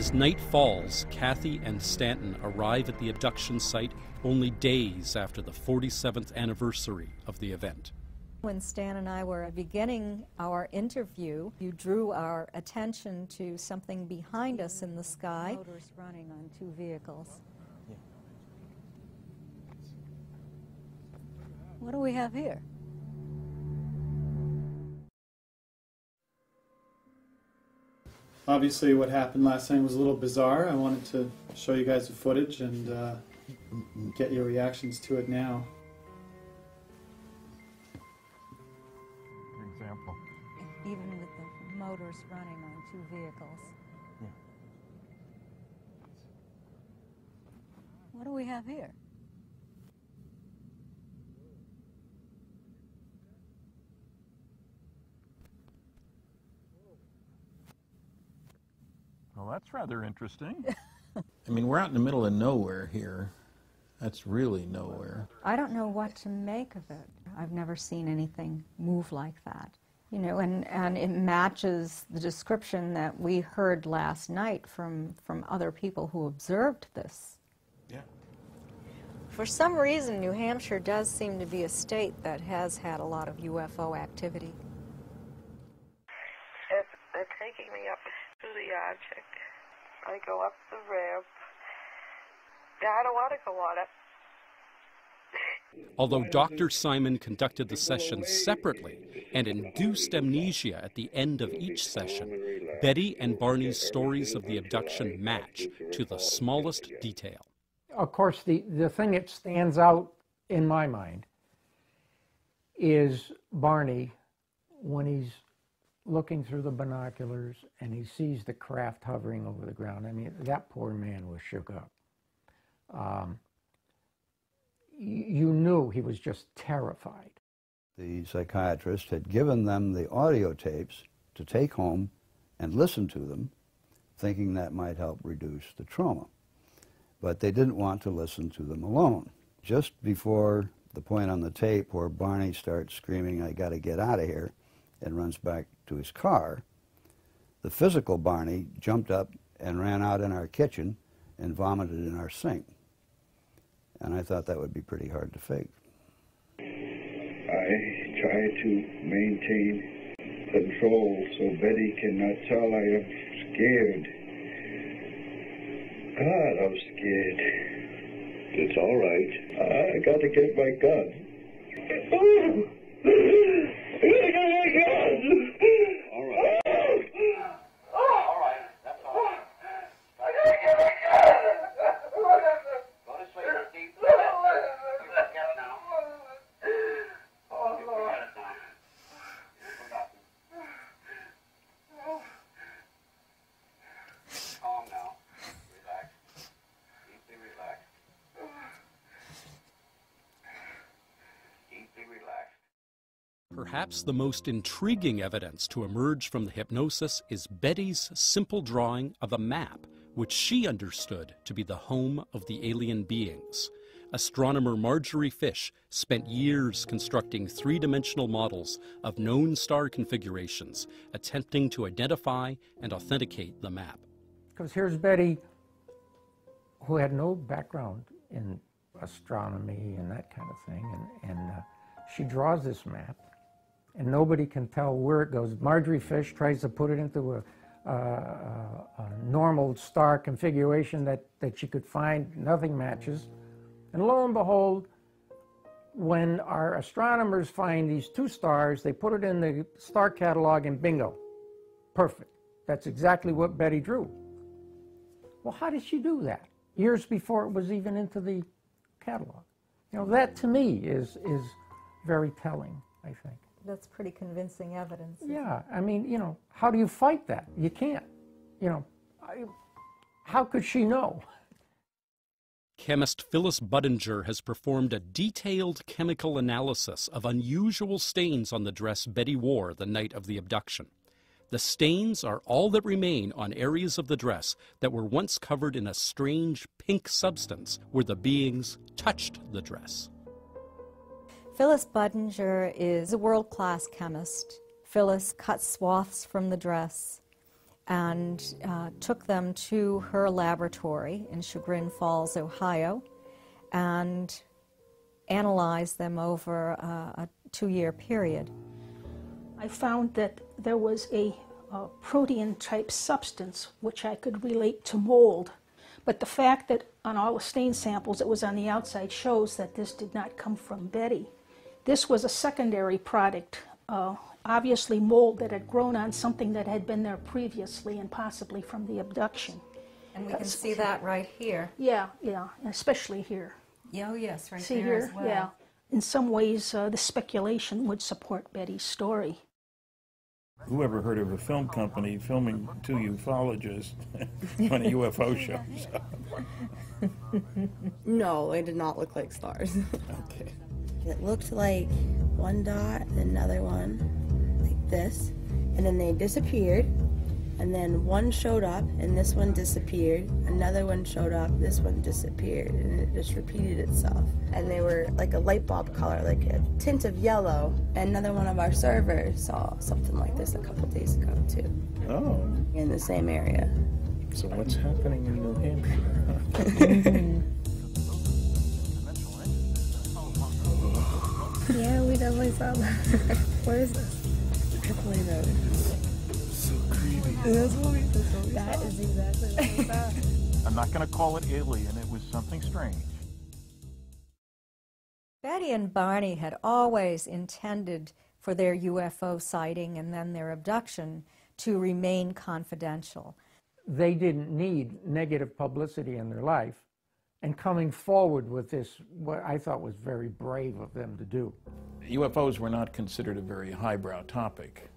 As night falls, Kathy and Stanton arrive at the abduction site only days after the 47th anniversary of the event. When Stan and I were beginning our interview, you drew our attention to something behind us in the sky. Motors running on two vehicles. Yeah. What do we have here? Obviously what happened last time was a little bizarre. I wanted to show you guys the footage and get your reactions to it now. Example. Even with the motors running on two vehicles. Yeah. What do we have here? Well, that's rather interesting. I mean, we're out in the middle of nowhere here. That's really nowhere. I don't know what to make of it. I've never seen anything move like that. You know, and it matches the description that we heard last night from other people who observed this. Yeah. For some reason, New Hampshire does seem to be a state that has had a lot of UFO activity. It's taking me up to the object. I go up the ramp. I don't want to go on it. Although Dr. Simon conducted the sessions separately and induced amnesia at the end of each session, Betty and Barney's stories of the abduction match to the smallest detail. Of course, the thing that stands out in my mind is Barney when he's looking through the binoculars and he sees the craft hovering over the ground. I mean, that poor man was shook up. You knew he was just terrified. The psychiatrist had given them the audio tapes to take home and listen to them, thinking that might help reduce the trauma. But they didn't want to listen to them alone. Just before the point on the tape where Barney starts screaming, "I gotta get out of here," and runs back to his car, the physical Barney jumped up and ran out in our kitchen and vomited in our sink. And I thought that would be pretty hard to fake. I try to maintain control so Betty cannot tell I am scared. God, I'm scared. It's all right. I got to get my gun. I got my gun! All right. All right, that's all right. I got to get my gun! Perhaps the most intriguing evidence to emerge from the hypnosis is Betty's simple drawing of a map, which she understood to be the home of the alien beings. Astronomer Marjorie Fish spent years constructing three-dimensional models of known star configurations, attempting to identify and authenticate the map. Because here's Betty, who had no background in astronomy and that kind of thing, and she draws this map, and nobody can tell where it goes. Marjorie Fish tries to put it into a normal star configuration that she could find. Nothing matches. And lo and behold, when our astronomers find these two stars, they put it in the star catalog and bingo, perfect. That's exactly what Betty drew. Well, how did she do that? Years before it was even into the catalog. You know, that to me is very telling, I think. That's pretty convincing evidence. Yeah, I mean, you know, how do you fight that? You can't. You know, how could she know? Chemist Phyllis Budinger has performed a detailed chemical analysis of unusual stains on the dress Betty wore the night of the abduction. The stains are all that remain on areas of the dress that were once covered in a strange pink substance where the beings touched the dress. Phyllis Budinger is a world-class chemist. Phyllis cut swaths from the dress, and took them to her laboratory in Chagrin Falls, Ohio, and analyzed them over a 2-year period. I found that there was a protein-type substance which I could relate to mold, but the fact that on all the stain samples it was on the outside shows that this did not come from Betty. This was a secondary product, obviously mold that had grown on something that had been there previously and possibly from the abduction. And we can see that right here. Yeah, yeah, especially here. Yeah, oh yes, right there as well. Yeah. In some ways, the speculation would support Betty's story. Whoever heard of a film company filming two ufologists on a UFO show? No, it did not look like stars. Okay. It looked like one dot, another one, like this, and then they disappeared, and then one showed up, and this one disappeared, another one showed up, this one disappeared, and it just repeated itself. And they were like a light bulb color, like a tint of yellow. Another one of our servers saw something like this a couple days ago, too. Oh. In the same area. So what's happening in New Hampshire? Yeah, we definitely saw that. Where is this? Tripoli Road. So creepy. That is exactly what we saw. I'm not going to call it alien. It was something strange. Betty and Barney had always intended for their UFO sighting and then their abduction to remain confidential. They didn't need negative publicity in their life. And coming forward with this, what I thought was very brave of them to do. UFOs were not considered a very highbrow topic,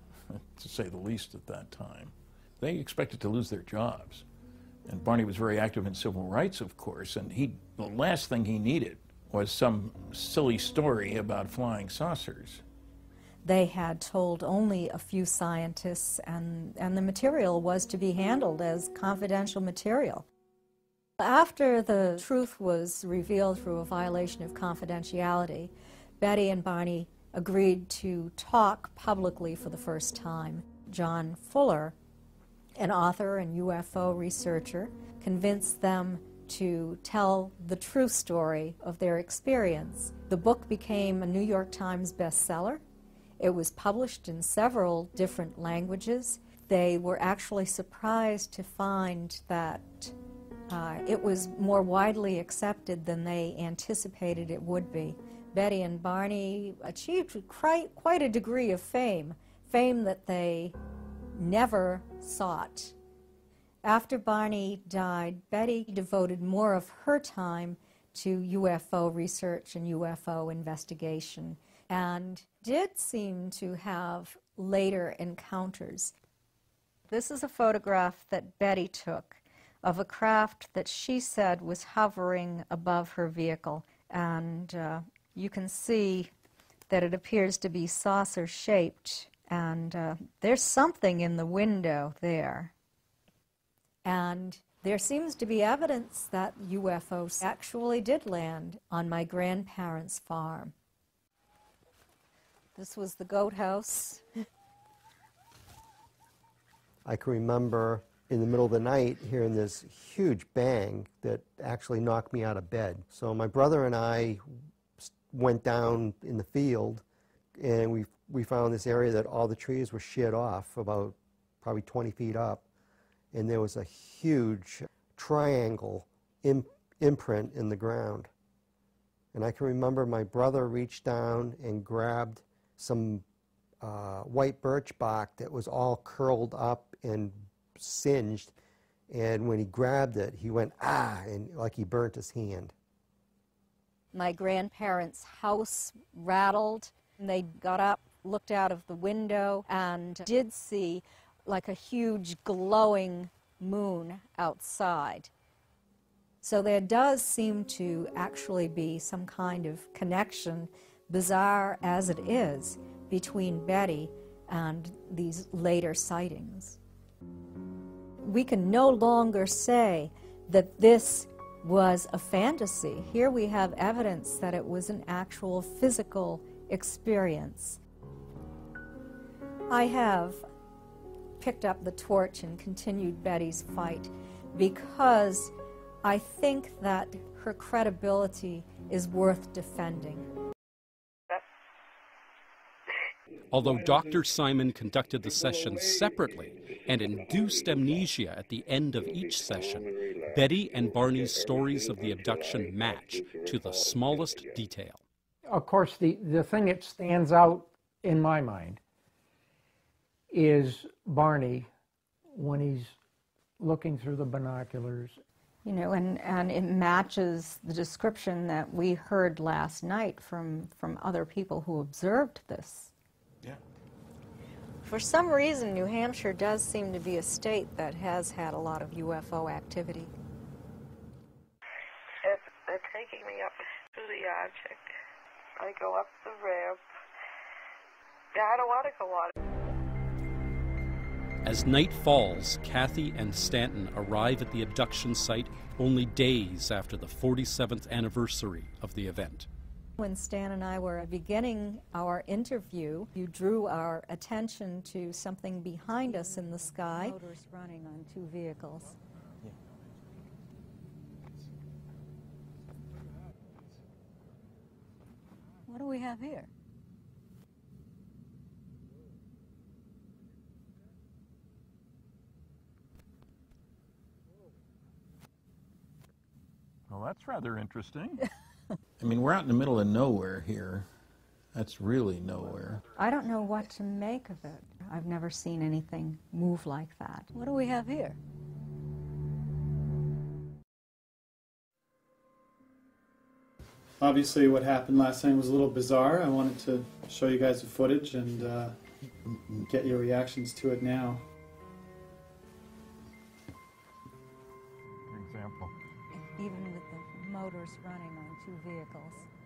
to say the least at that time. They expected to lose their jobs. And Barney was very active in civil rights, of course, and the last thing he needed was some silly story about flying saucers. They had told only a few scientists, and the material was to be handled as confidential material. After the truth was revealed through a violation of confidentiality, Betty and Barney agreed to talk publicly for the first time. John Fuller, an author and UFO researcher, convinced them to tell the true story of their experience. The book became a New York Times bestseller. It was published in several different languages. They were actually surprised to find that it was more widely accepted than they anticipated it would be. Betty and Barney achieved quite a degree of fame, fame that they never sought. After Barney died, Betty devoted more of her time to UFO research and UFO investigation, and did seem to have later encounters. This is a photograph that Betty took of a craft that she said was hovering above her vehicle. And you can see that it appears to be saucer-shaped, and there's something in the window there. And there seems to be evidence that UFOs actually did land on my grandparents' farm. This was the goat house. I can remember in the middle of the night hearing this huge bang that actually knocked me out of bed. So my brother and I went down in the field, and we found this area that all the trees were sheared off about probably 20 feet up, and there was a huge triangle imprint in the ground. And I can remember my brother reached down and grabbed some white birch bark that was all curled up and singed, and when he grabbed it, he went, ah, and like he burnt his hand. My grandparents' house rattled, and they got up, looked out of the window, and did see like a huge glowing moon outside. So there does seem to actually be some kind of connection, bizarre as it is, between Betty and these later sightings. We can no longer say that this was a fantasy. Here we have evidence that it was an actual physical experience. I have picked up the torch and continued Betty's fight, because I think that her credibility is worth defending. Although Dr. Simon conducted the sessions separately and induced amnesia at the end of each session, Betty and Barney's stories of the abduction match to the smallest detail. Of course, the thing that stands out in my mind is Barney when he's looking through the binoculars. You know, and it matches the description that we heard last night from other people who observed this. Yeah. For some reason, New Hampshire does seem to be a state that has had a lot of UFO activity. They're taking me up to the object. I go up the ramp. I don't want to go on. As night falls, Kathy and Stanton arrive at the abduction site only days after the 47th anniversary of the event. When Stan and I were beginning our interview, you drew our attention to something behind us in the sky. Motors running on two vehicles. Yeah. What do we have here? Well, that's rather interesting. I mean, we're out in the middle of nowhere here. That's really nowhere. I don't know what to make of it. I've never seen anything move like that. What do we have here? Obviously, what happened last night was a little bizarre. I wanted to show you guys the footage and get your reactions to it now. For example. Even with the motors running on two vehicles.